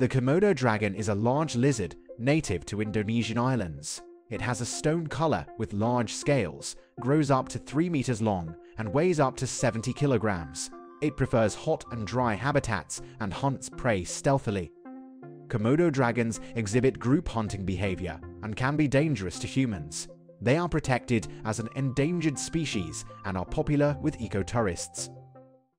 The Komodo dragon is a large lizard native to Indonesian islands. It has a stone color with large scales, grows up to 3 meters long, and weighs up to 70 kilograms. It prefers hot and dry habitats and hunts prey stealthily. Komodo dragons exhibit group hunting behavior and can be dangerous to humans. They are protected as an endangered species and are popular with ecotourists.